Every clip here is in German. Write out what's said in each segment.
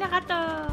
Eine Ratte.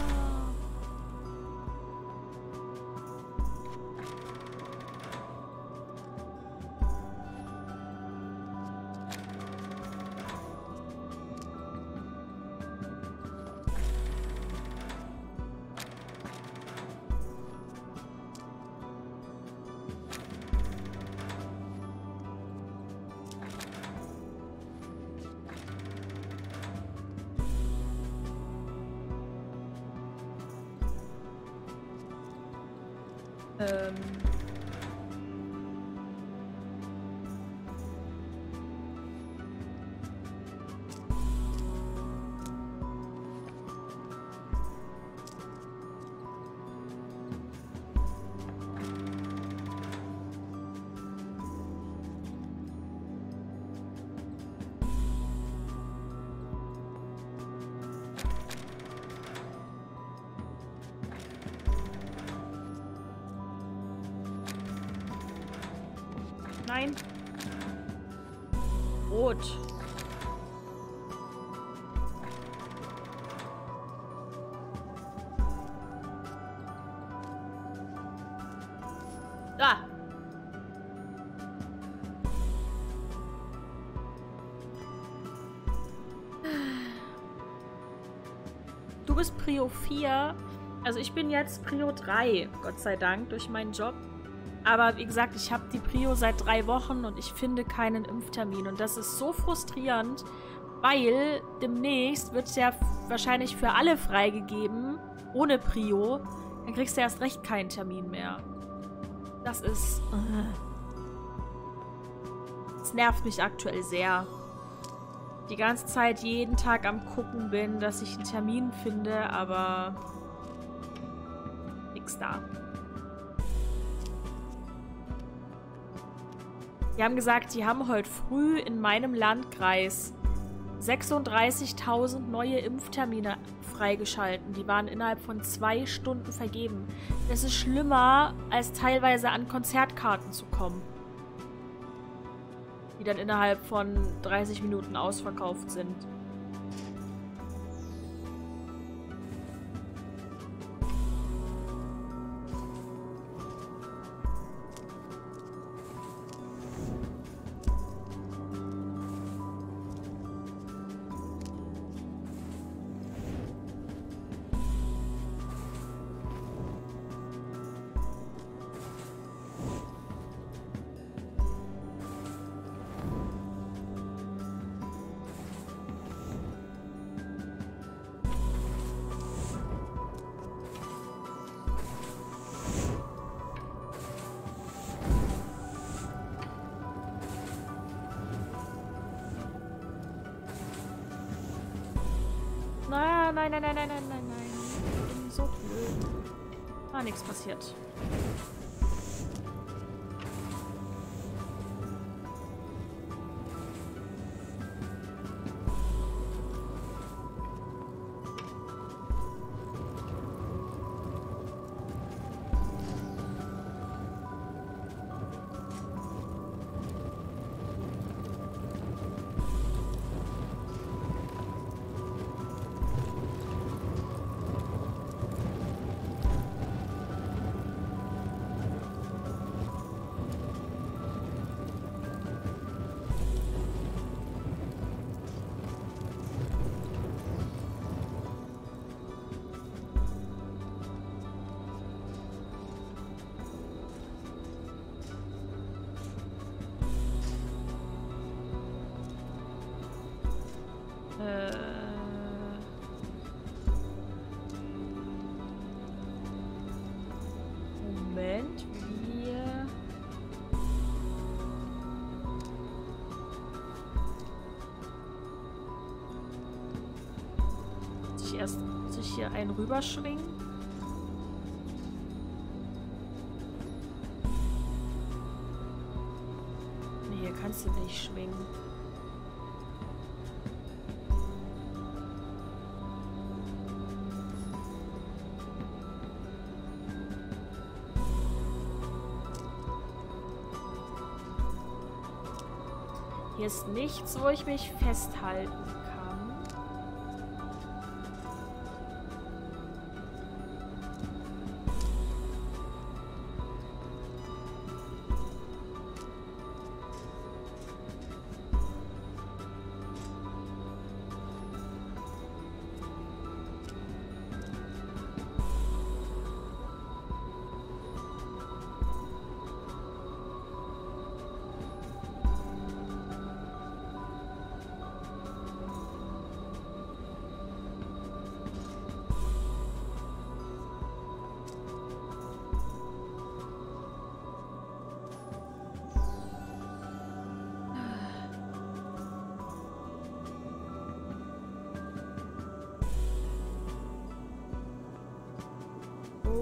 Nein. Rot. Da. Du bist Prio 4. Also ich bin jetzt Prio 3, Gott sei Dank, durch meinen Job. Aber wie gesagt, ich habe die Prio seit 3 Wochen und ich finde keinen Impftermin. Und das ist so frustrierend, weil demnächst wird es ja wahrscheinlich für alle freigegeben, ohne Prio. Dann kriegst du erst recht keinen Termin mehr. Das ist... Das nervt mich aktuell sehr. Die ganze Zeit, jeden Tag am Gucken bin, dass ich einen Termin finde, aber... nix da. Die haben gesagt, die haben heute früh in meinem Landkreis 36.000 neue Impftermine freigeschalten. Die waren innerhalb von 2 Stunden vergeben. Das ist schlimmer, als teilweise an Konzertkarten zu kommen, die dann innerhalb von 30 Minuten ausverkauft sind. Nein. Ich bin so blöd. War nichts passiert. Erst muss ich hier einen rüberschwingen. Nee, hier kannst du nicht schwingen. Hier ist nichts, wo ich mich festhalten kann. Okay.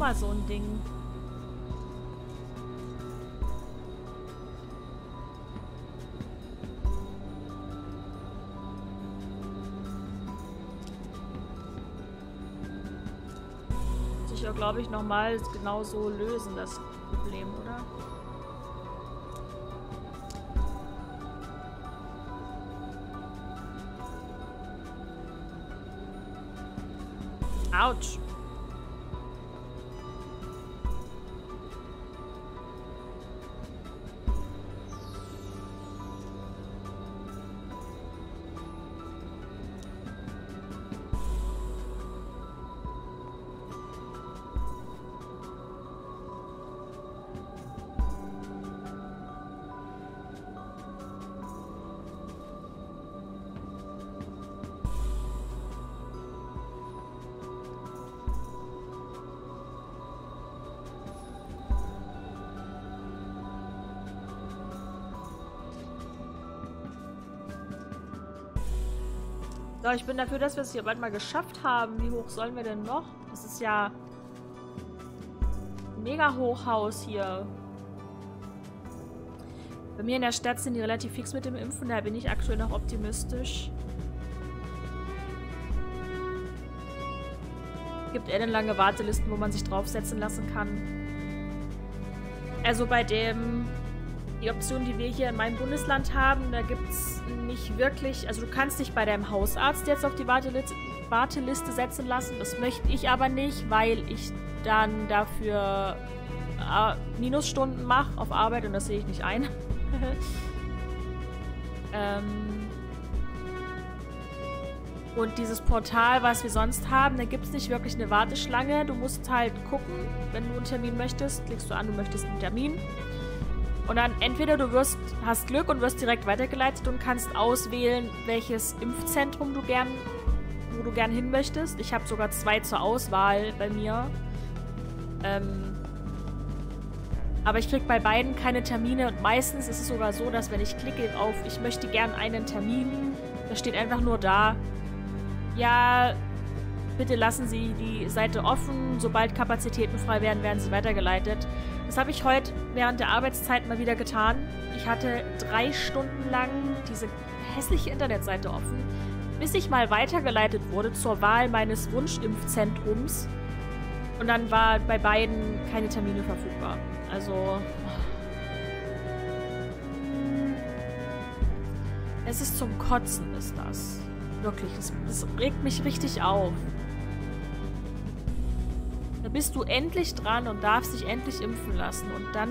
Mal so ein Ding. Muss ich ja, glaube ich, nochmal genau so lösen, das Problem, oder? Autsch. So, ich bin dafür, dass wir es hier bald mal geschafft haben. Wie hoch sollen wir denn noch? Das ist ja ein mega Hochhaus hier. Bei mir in der Stadt sind die relativ fix mit dem Impfen. Da bin ich aktuell noch optimistisch. Es gibt ellenlange Wartelisten, wo man sich draufsetzen lassen kann. Also bei dem... Die Option, die wir hier in meinem Bundesland haben, da gibt es nicht wirklich... Also du kannst dich bei deinem Hausarzt jetzt auf die Warteliste setzen lassen. Das möchte ich aber nicht, weil ich dann dafür Minusstunden mache auf Arbeit und das sehe ich nicht ein. Und dieses Portal, was wir sonst haben, da gibt es nicht wirklich eine Warteschlange. Du musst halt gucken, wenn du einen Termin möchtest, klickst du an, du möchtest einen Termin. Und dann entweder du hast Glück und wirst direkt weitergeleitet und kannst auswählen, welches Impfzentrum wo du gern hin möchtest. Ich habe sogar 2 zur Auswahl bei mir. Aber ich kriege bei beiden keine Termine und meistens ist es sogar so, dass wenn ich klicke auf ich möchte gern einen Termin, da steht einfach nur da, ja, bitte lassen Sie die Seite offen, sobald Kapazitäten frei werden, werden Sie weitergeleitet. Das habe ich heute während der Arbeitszeit mal wieder getan. Ich hatte 3 Stunden lang diese hässliche Internetseite offen, bis ich mal weitergeleitet wurde zur Wahl meines Wunschimpfzentrums. Und dann war bei beiden keine Termine verfügbar. Also... Es ist zum Kotzen, ist das. Wirklich, das regt mich richtig auf. Da bist du endlich dran und darfst dich endlich impfen lassen. Und dann...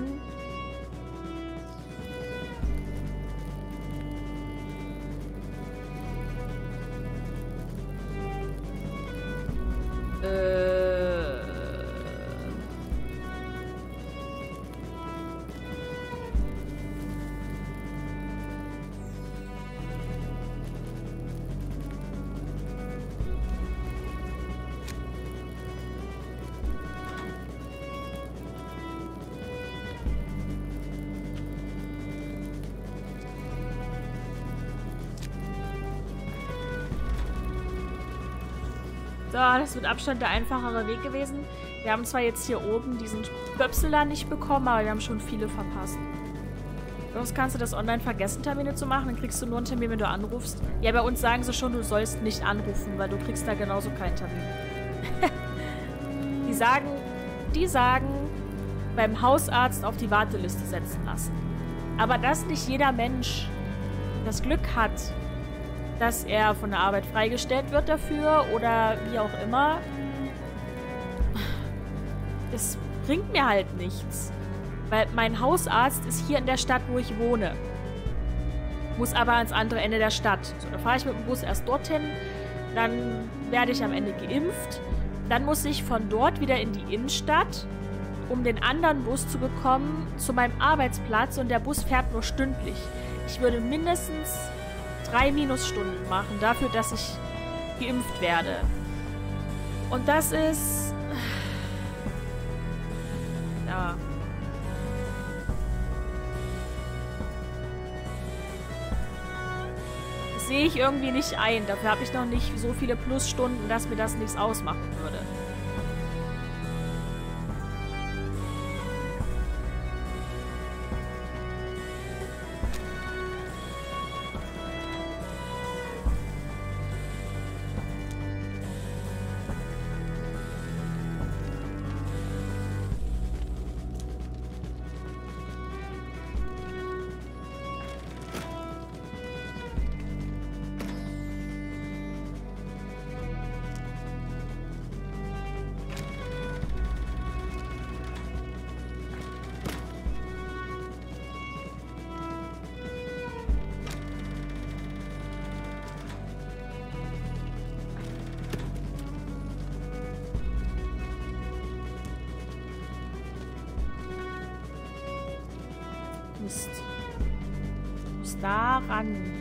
Das wird Abstand der einfachere Weg gewesen. Wir haben zwar jetzt hier oben diesen Pöpsel da nicht bekommen, aber wir haben schon viele verpasst. Sonst kannst du das online vergessen, Termine zu machen. Dann kriegst du nur einen Termin, wenn du anrufst. Ja, bei uns sagen sie schon, du sollst nicht anrufen, weil du kriegst da genauso keinen Termin. Die sagen, beim Hausarzt auf die Warteliste setzen lassen. Aber dass nicht jeder Mensch das Glück hat, dass er von der Arbeit freigestellt wird dafür oder wie auch immer. Das bringt mir halt nichts. Weil mein Hausarzt ist hier in der Stadt, wo ich wohne. muss aber ans andere Ende der Stadt. So, dann fahre ich mit dem Bus erst dorthin, dann werde ich am Ende geimpft, dann muss ich von dort wieder in die Innenstadt, um den anderen Bus zu bekommen, zu meinem Arbeitsplatz, und der Bus fährt nur stündlich. Ich würde mindestens 3 Minusstunden machen, dafür, dass ich geimpft werde. Und das ist... ja... das sehe ich irgendwie nicht ein. Dafür habe ich noch nicht so viele Plusstunden, dass mir das nichts ausmachen würde. Daran.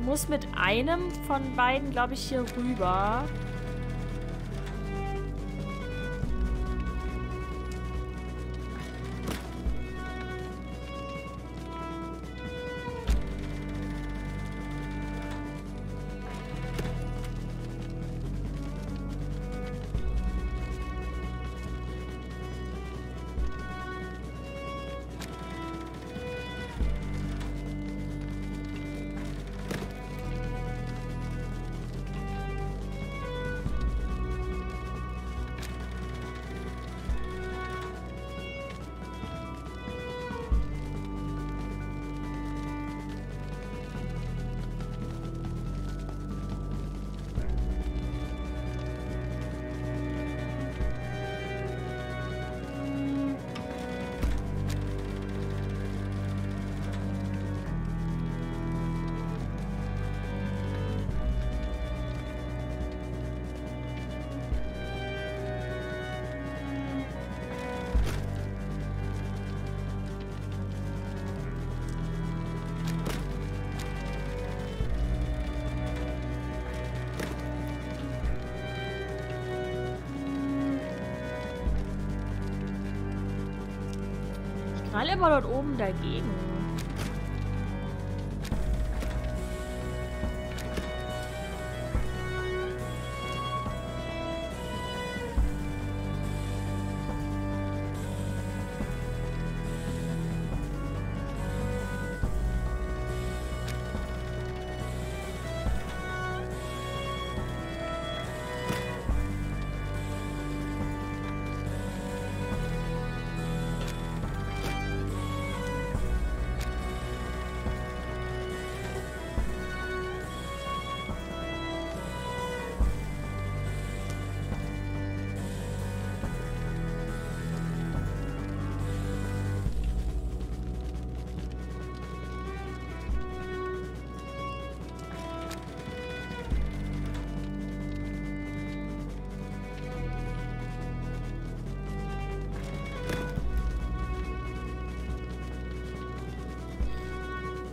Ich muss mit einem von beiden, glaube ich, hier rüber. Mal immer dort oben dagegen.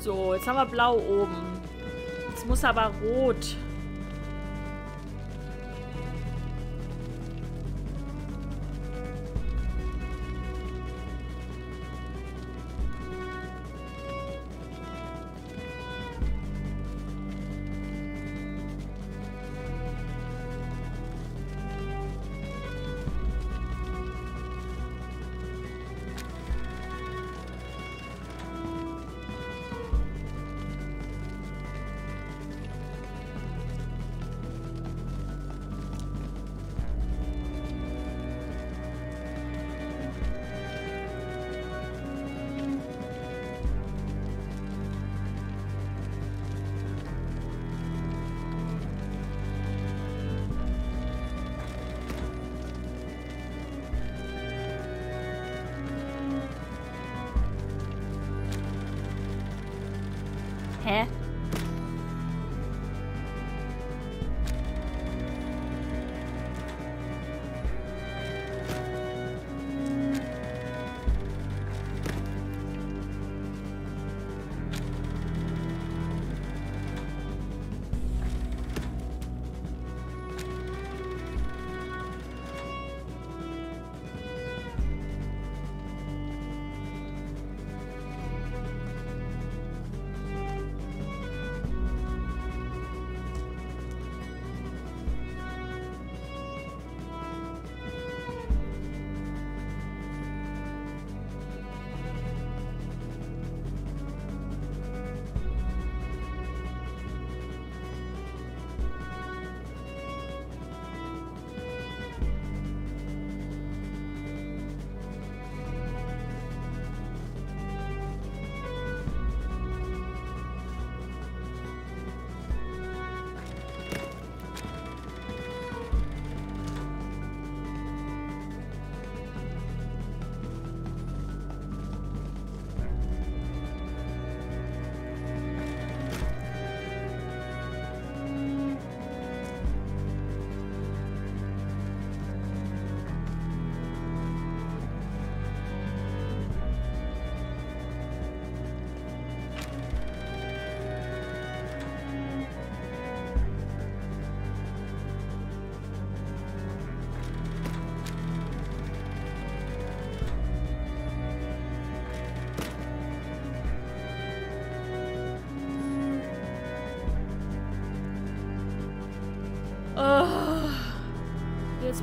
So, jetzt haben wir blau oben. Jetzt muss aber rot. Hä?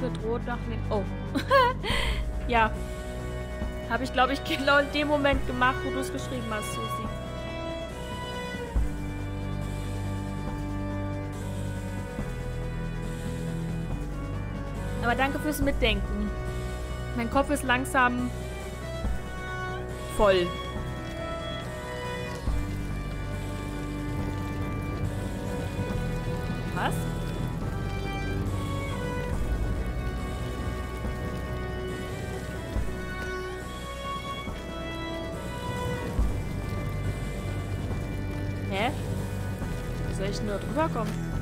Mit Rot nach links. Oh. Ja. Habe ich, glaube ich, genau in dem Moment gemacht, wo du es geschrieben hast, Susi. Aber danke fürs Mitdenken. Mein Kopf ist langsam voll. Was? Nur drüber kommen.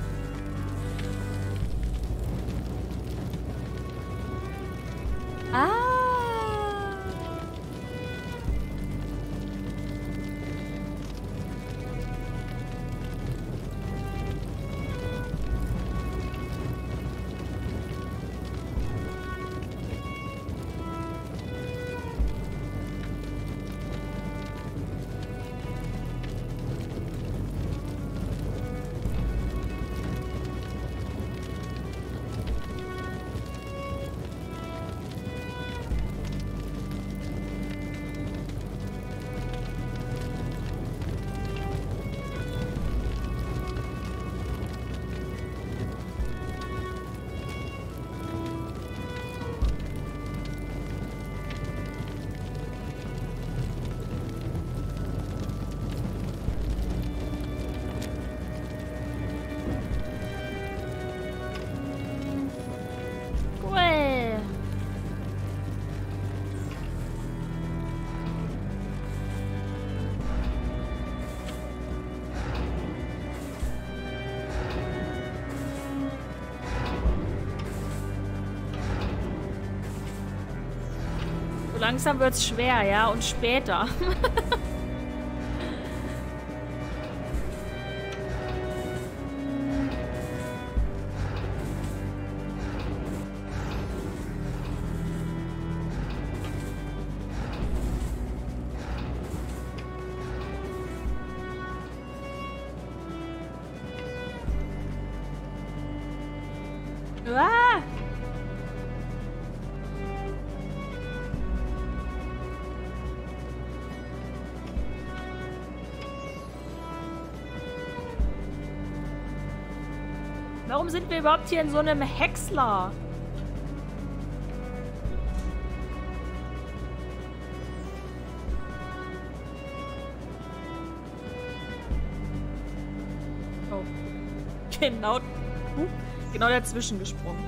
Ah! Langsam wird es schwer, ja, und später. Uah! Warum sind wir überhaupt hier in so einem Häcksler? Oh. Genau dazwischen gesprungen.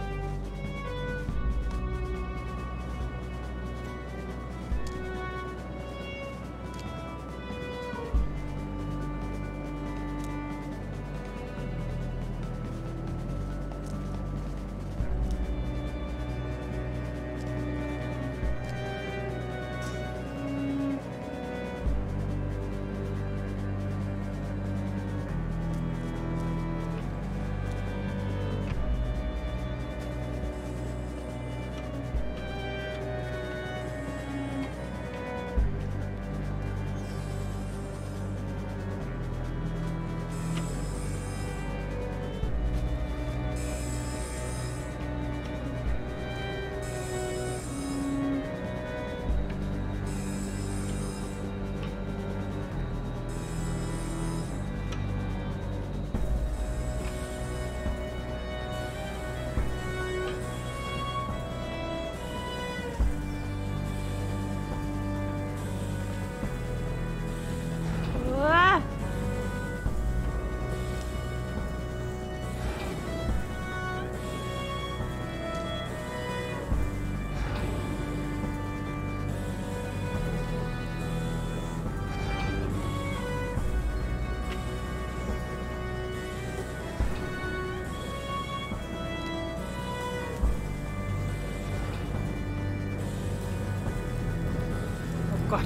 Gott.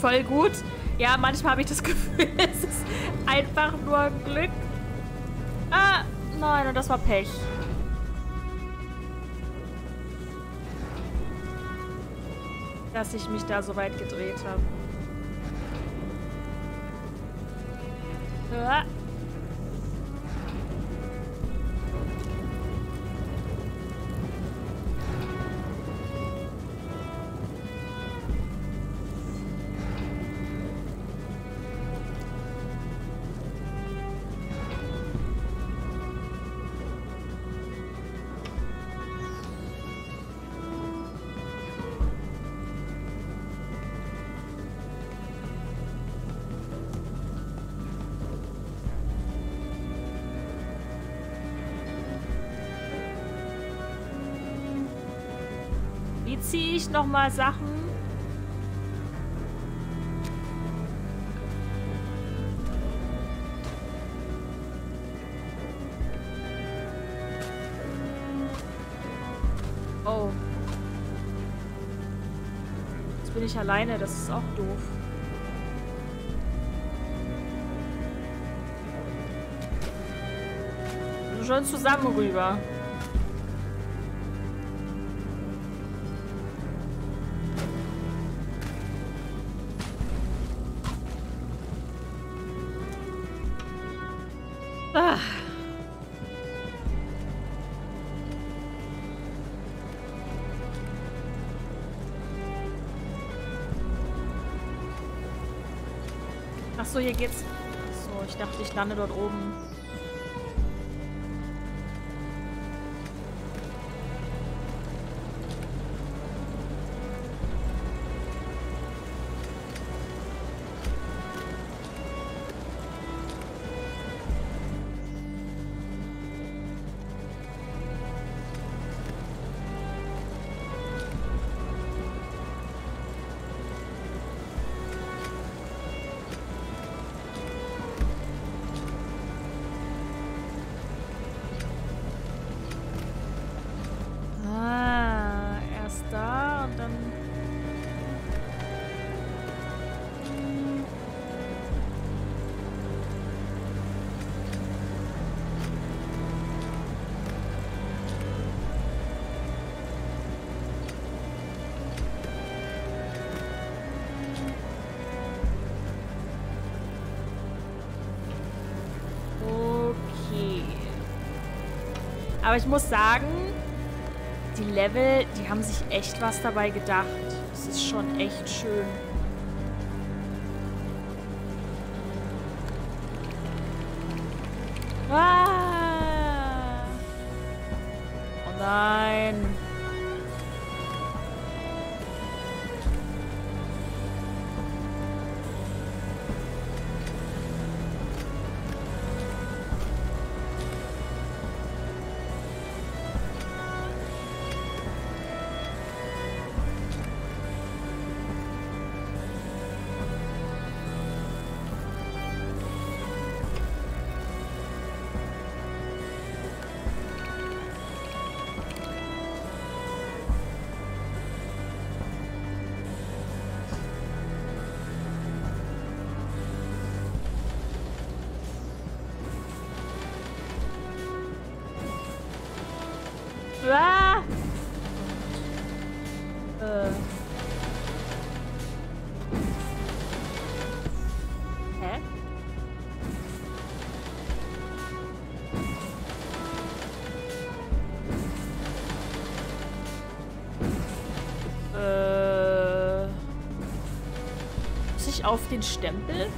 Voll gut. Ja, manchmal habe ich das Gefühl, es ist einfach nur Glück. Ah, nein, und das war Pech. Dass ich mich da so weit gedreht habe. Ah. Ziehe ich nochmal Sachen. Oh. Jetzt bin ich alleine, das ist auch doof. Also schon zusammen rüber. So, hier geht's. So, ich dachte, ich lande dort oben. Aber ich muss sagen, die Level, die haben sich echt was dabei gedacht. Das ist schon echt schön. Ah! Oh nein! Auf den Stempel?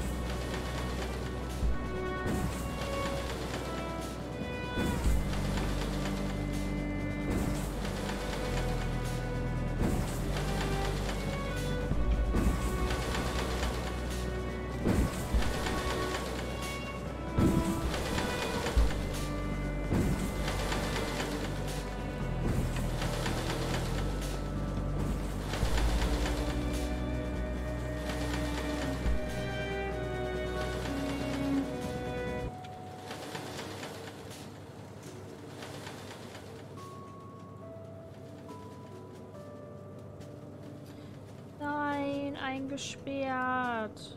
Eingesperrt.